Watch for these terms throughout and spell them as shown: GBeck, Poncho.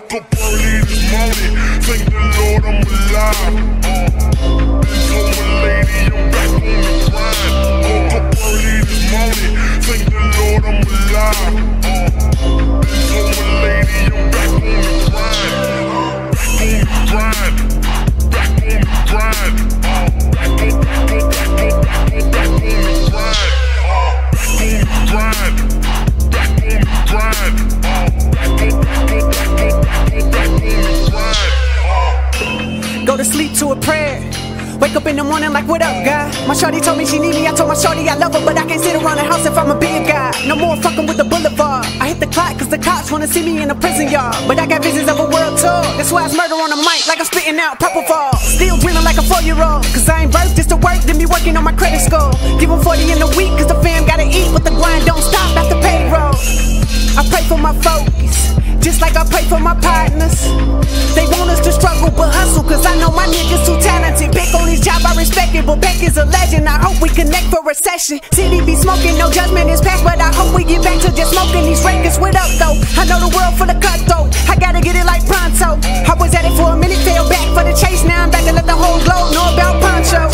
woke up early this morning, thank the Lord I'm alive. So my lady, I'm back on the grind. Woke up early this morning, thank the Lord I'm alive. So my lady, I'm back on the grind. Back on the grind. Back on the grind. Back on the grind. Back on the grind. Go to sleep to a prayer, wake up in the morning like what up, God? My shorty told me she need me, I told my shorty I love her, but I can't sit around the house if I'm a big guy. No more fucking with the boulevard, I hit the clock cause the cops wanna see me in the prison yard. But I got visions of a world tour, that's why it's murder on the mic like I'm spitting out purple fall. Still dreaming like a 4-year-old, cause I ain't worth just to work, then be working on my credit score. Give them 40 in a week cause the fam gotta eat, but the grind don't stop after payroll. I pray for my folks, just like I pray for my partners. They want us to struggle but hustle, cause I know my niggas too talented. Beck on his job, I respect it, but Beck is a legend. I hope we connect for a session. City be smoking, no judgment is passed, but I hope we get back to just smoking these records. What up though? I know the world full of cutthroat, I gotta get it like Pronto. I was at it for a minute, fell back for the chase, now I'm back and let the whole globe know about Poncho.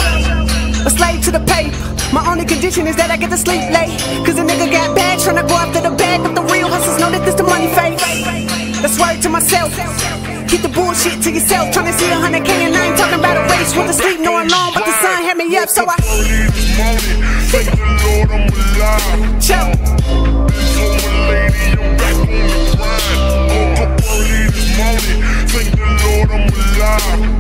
A slave to the paper, my only condition is that I get to sleep late, cause a nigga got bags tryna go after the bag, but the real hustlers know that this the money fake. That's word to myself, keep the bullshit to yourself. Tryna see 100K and I ain't talking about a race. Went to sleep knowing long, but the sun had me up, so I thank the Lord I'm alive. Chill. So my lady, I'm back on the grind. Woke up early this morning, thank the Lord I'm alive.